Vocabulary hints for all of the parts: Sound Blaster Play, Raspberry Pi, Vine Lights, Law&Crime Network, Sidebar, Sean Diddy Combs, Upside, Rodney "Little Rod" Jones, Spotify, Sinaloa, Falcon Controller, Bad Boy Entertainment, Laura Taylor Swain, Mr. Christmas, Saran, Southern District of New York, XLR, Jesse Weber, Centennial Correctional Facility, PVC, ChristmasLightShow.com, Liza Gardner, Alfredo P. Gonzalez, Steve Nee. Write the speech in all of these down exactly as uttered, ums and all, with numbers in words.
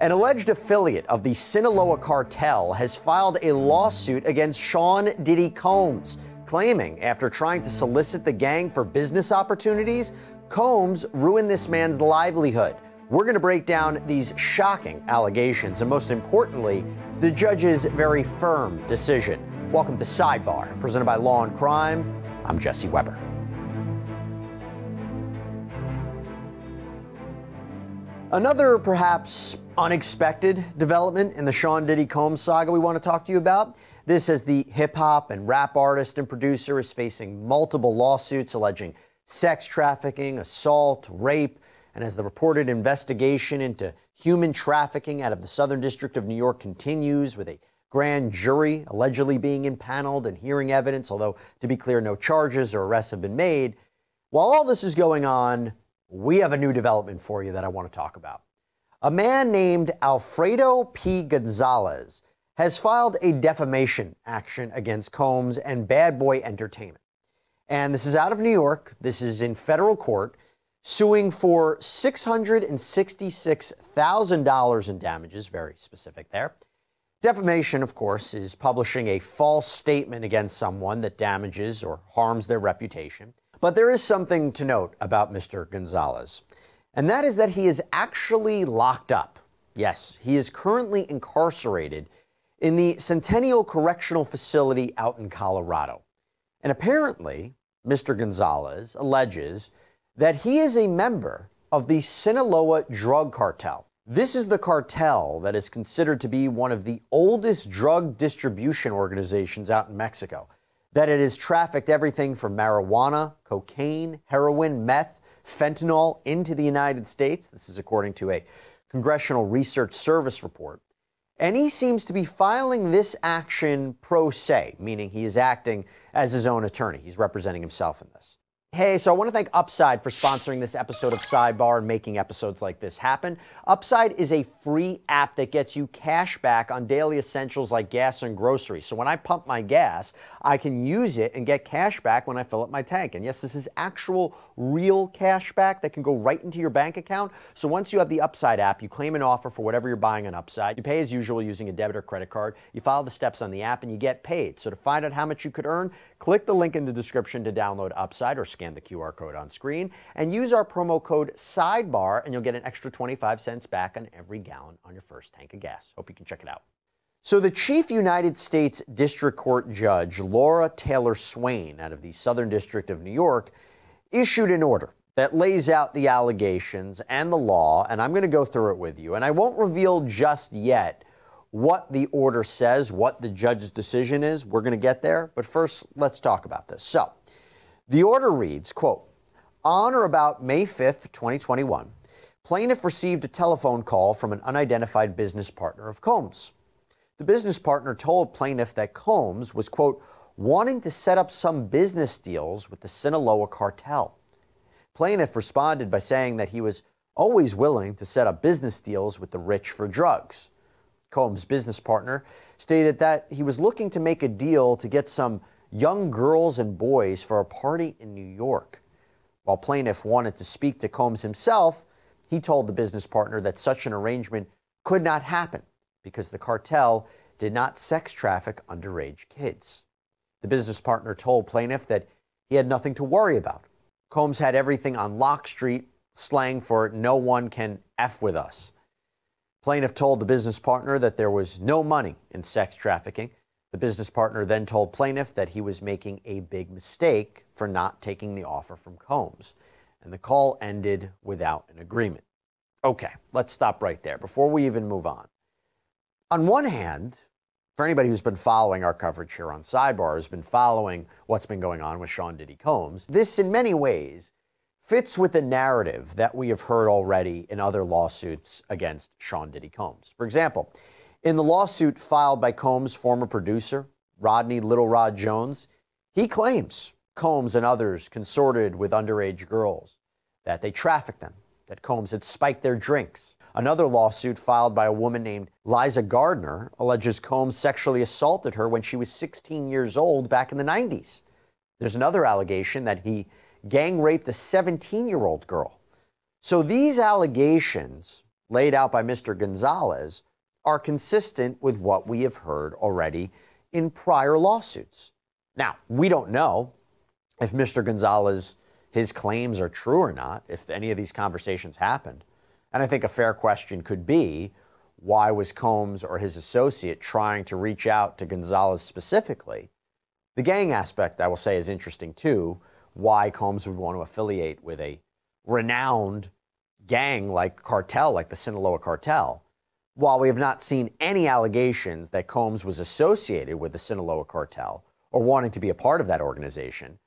An alleged affiliate of the Sinaloa cartel has filed a lawsuit against Sean Diddy Combs, claiming after trying to solicit the gang for business opportunities, Combs ruined this man's livelihood. We're going to break down these shocking allegations and, most importantly, the judge's very firm decision. Welcome to Sidebar, presented by Law and Crime. I'm Jesse Weber. Another perhaps unexpected development in the Sean Diddy Combs saga we want to talk to you about. This, as the hip-hop and rap artist and producer is facing multiple lawsuits alleging sex trafficking, assault, rape, and as the reported investigation into human trafficking out of the Southern District of New York continues, with a grand jury allegedly being impaneled and hearing evidence, although, to be clear, no charges or arrests have been made. While all this is going on, we have a new development for you that I want to talk about. A man named Alfredo P. Gonzalez has filed a defamation action against Combs and Bad Boy Entertainment. And this is out of New York. This is in federal court, suing for six hundred sixty-six thousand dollars in damages, very specific there. Defamation, of course, is publishing a false statement against someone that damages or harms their reputation. But there is something to note about Mister Gonzalez, and that is that he is actually locked up. Yes, he is currently incarcerated in the Centennial Correctional Facility out in Colorado. And apparently, Mister Gonzalez alleges that he is a member of the Sinaloa drug cartel. This is the cartel that is considered to be one of the oldest drug distribution organizations out in Mexico, that it has trafficked everything from marijuana, cocaine, heroin, meth, fentanyl into the United States. This is according to a Congressional Research Service report. And he seems to be filing this action pro se, meaning he is acting as his own attorney. He's representing himself in this. Hey, so I want to thank Upside for sponsoring this episode of Sidebar and making episodes like this happen. Upside is a free app that gets you cash back on daily essentials like gas and groceries. So when I pump my gas, I can use it and get cash back when I fill up my tank. And yes, this is actual real cash back that can go right into your bank account. So once you have the Upside app, you claim an offer for whatever you're buying on Upside. You pay as usual using a debit or credit card. You follow the steps on the app and you get paid. So to find out how much you could earn, click the link in the description to download Upside or scan the Q R code on screen and use our promo code SIDEBAR and you'll get an extra twenty-five cents back on every gallon on your first tank of gas. Hope you can check it out. So the Chief United States District Court Judge Laura Taylor Swain out of the Southern District of New York issued an order that lays out the allegations and the law, and I'm going to go through it with you. And I won't reveal just yet what the order says, what the judge's decision is. We're going to get there, but first let's talk about this. So the order reads, quote, on or about May fifth, twenty twenty-one, plaintiff received a telephone call from an unidentified business partner of Combs. The business partner told plaintiff that Combs was, quote, wanting to set up some business deals with the Sinaloa cartel. Plaintiff responded by saying that he was always willing to set up business deals with the rich for drugs. Combs' business partner stated that he was looking to make a deal to get some young girls and boys for a party in New York. While plaintiff wanted to speak to Combs himself, he told the business partner that such an arrangement could not happen because the cartel did not sex traffic underage kids. The business partner told plaintiff that he had nothing to worry about. Combs had everything on Lock Street, slang for no one can F with us. Plaintiff told the business partner that there was no money in sex trafficking. The business partner then told plaintiff that he was making a big mistake for not taking the offer from Combs. And the call ended without an agreement. Okay, let's stop right there before we even move on. On one hand, for anybody who's been following our coverage here on Sidebar, who's been following what's been going on with Sean Diddy Combs, this in many ways fits with the narrative that we have heard already in other lawsuits against Sean Diddy Combs. For example, in the lawsuit filed by Combs' former producer, Rodney "Little Rod" Jones, he claims Combs and others consorted with underage girls, that they trafficked them, that Combs had spiked their drinks. Another lawsuit filed by a woman named Liza Gardner alleges Combs sexually assaulted her when she was sixteen years old back in the nineties. There's another allegation that he gang raped a seventeen-year-old girl. So these allegations laid out by Mister Gonzalez are consistent with what we have heard already in prior lawsuits. Now, we don't know if Mister Gonzalez, his claims are true or not, if any of these conversations happened. And I think a fair question could be, why was Combs or his associate trying to reach out to Gonzalez specifically? The gang aspect, I will say, is interesting too, why Combs would want to affiliate with a renowned gang like cartel, like the Sinaloa cartel. While we have not seen any allegations that Combs was associated with the Sinaloa cartel or wanting to be a part of that organization,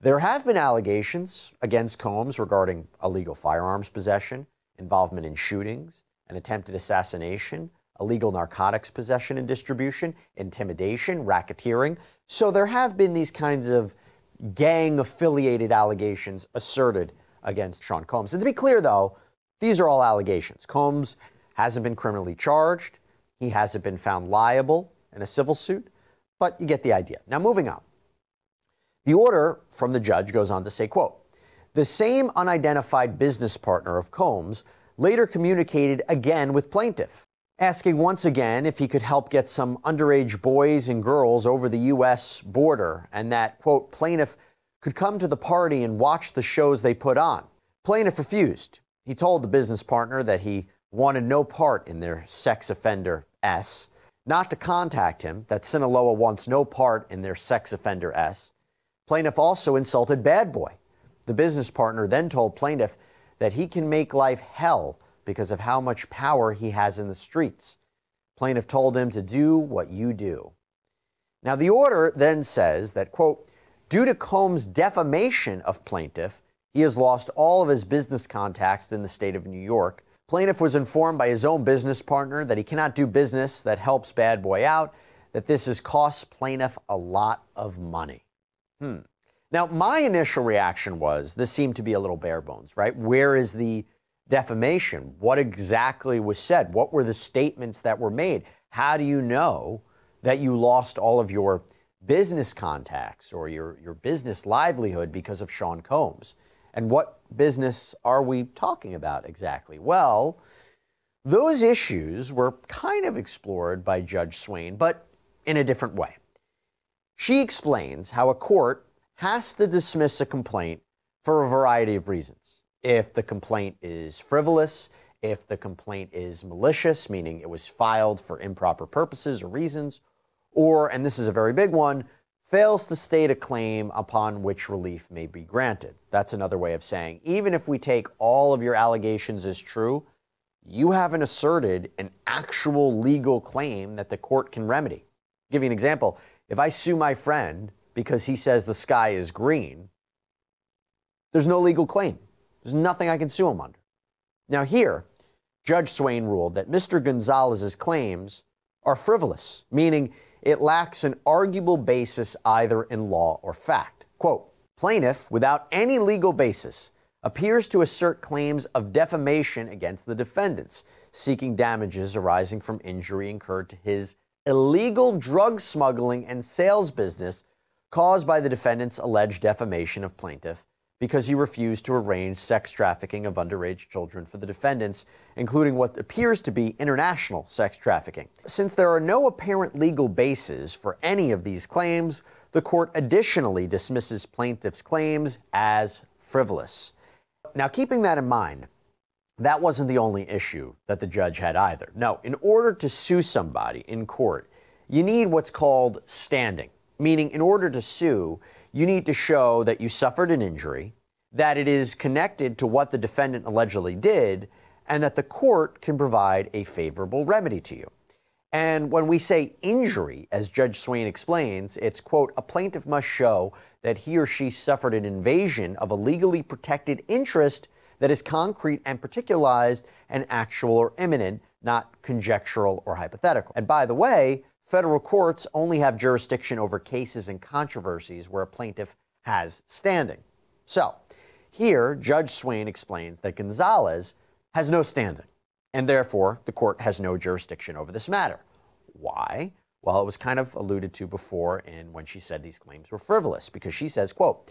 there have been allegations against Combs regarding illegal firearms possession, involvement in shootings, an attempted assassination, illegal narcotics possession and distribution, intimidation, racketeering. So there have been these kinds of gang-affiliated allegations asserted against Sean Combs. And to be clear, though, these are all allegations. Combs hasn't been criminally charged. He hasn't been found liable in a civil suit, but you get the idea. Now, moving on. The order from the judge goes on to say, quote, "The same unidentified business partner of Combs later communicated again with plaintiff, asking once again if he could help get some underage boys and girls over the U S border, and that, quote, plaintiff could come to the party and watch the shows they put on. Plaintiff refused. He told the business partner that he wanted no part in their sex offender S, not to contact him, that Sinaloa wants no part in their sex offender S. Plaintiff also insulted Bad Boy. The business partner then told plaintiff that he can make life hell because of how much power he has in the streets. Plaintiff told him to do what you do." Now, the order then says that, quote, "Due to Combs' defamation of plaintiff, he has lost all of his business contacts in the state of New York. Plaintiff was informed by his own business partner that he cannot do business that helps Bad Boy out, that this has cost plaintiff a lot of money." Hmm. Now, my initial reaction was this seemed to be a little bare bones, right? Where is the defamation? What exactly was said? What were the statements that were made? How do you know that you lost all of your business contacts or your, your business livelihood because of Sean Combs? And what business are we talking about exactly? Well, those issues were kind of explored by Judge Swain, but in a different way. She explains how a court has to dismiss a complaint for a variety of reasons. If the complaint is frivolous, if the complaint is malicious, meaning it was filed for improper purposes or reasons, or, and this is a very big one, fails to state a claim upon which relief may be granted. That's another way of saying, even if we take all of your allegations as true, you haven't asserted an actual legal claim that the court can remedy. I'll give you an example. If I sue my friend because he says the sky is green, there's no legal claim. There's nothing I can sue him under. Now here, Judge Swain ruled that Mister Gonzalez's claims are frivolous, meaning it lacks an arguable basis either in law or fact. Quote, "Plaintiff, without any legal basis, appears to assert claims of defamation against the defendants, seeking damages arising from injury incurred to his illegal drug smuggling and sales business caused by the defendant's alleged defamation of plaintiff because he refused to arrange sex trafficking of underage children for the defendants, including what appears to be international sex trafficking. Since there are no apparent legal bases for any of these claims, the court additionally dismisses plaintiff's claims as frivolous." Now, keeping that in mind, that wasn't the only issue that the judge had either. No, in order to sue somebody in court, you need what's called standing. Meaning, in order to sue, you need to show that you suffered an injury, that it is connected to what the defendant allegedly did, and that the court can provide a favorable remedy to you. And when we say injury, as Judge Swain explains, it's, quote, "A plaintiff must show that he or she suffered an invasion of a legally protected interest that is concrete and particularized and actual or imminent, not conjectural or hypothetical." And by the way, federal courts only have jurisdiction over cases and controversies where a plaintiff has standing. So here, Judge Swain explains that Gonzalez has no standing, and therefore the court has no jurisdiction over this matter. Why? Well, it was kind of alluded to before in when she said these claims were frivolous, because she says, quote,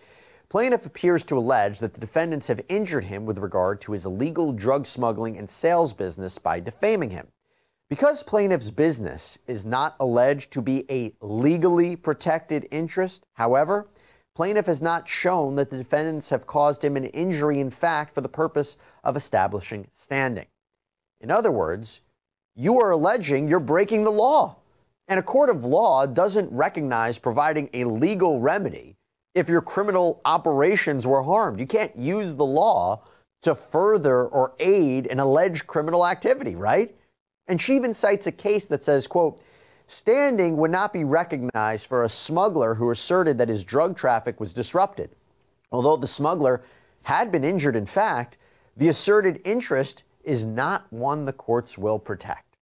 Plaintiff appears to allege that the defendants have injured him with regard to his illegal drug smuggling and sales business by defaming him. Because plaintiff's business is not alleged to be a legally protected interest, however, plaintiff has not shown that the defendants have caused him an injury in fact for the purpose of establishing standing. In other words, you are alleging you're breaking the law, and a court of law doesn't recognize providing a legal remedy if your criminal operations were harmed. You can't use the law to further or aid an alleged criminal activity, right? And she even cites a case that says, quote, standing would not be recognized for a smuggler who asserted that his drug traffic was disrupted. Although the smuggler had been injured in fact, the asserted interest is not one the courts will protect.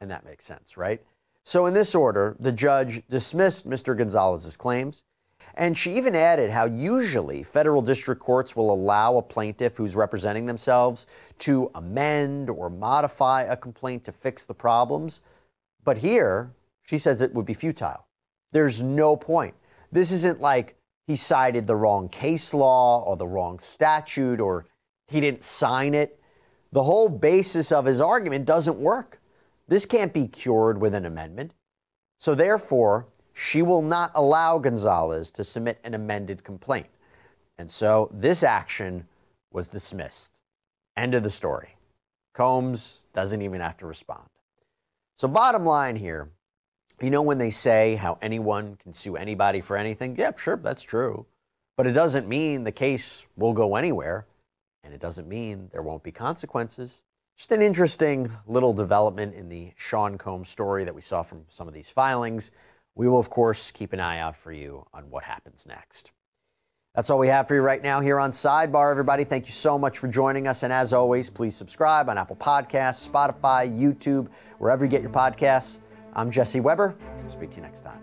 And that makes sense, right? So in this order, the judge dismissed Mister Gonzalez's claims, and she even added how usually federal district courts will allow a plaintiff who's representing themselves to amend or modify a complaint to fix the problems. But here, she says it would be futile. There's no point. This isn't like he cited the wrong case law or the wrong statute or he didn't sign it. The whole basis of his argument doesn't work. This can't be cured with an amendment. So therefore, she will not allow Gonzalez to submit an amended complaint. And so this action was dismissed. End of the story. Combs doesn't even have to respond. So bottom line here, you know when they say how anyone can sue anybody for anything? Yep, sure, that's true. But it doesn't mean the case will go anywhere. And it doesn't mean there won't be consequences. Just an interesting little development in the Sean Combs story that we saw from some of these filings. We will, of course, keep an eye out for you on what happens next. That's all we have for you right now here on Sidebar, everybody. Thank you so much for joining us. And as always, please subscribe on Apple Podcasts, Spotify, YouTube, wherever you get your podcasts. I'm Jesse Weber. I'll speak to you next time.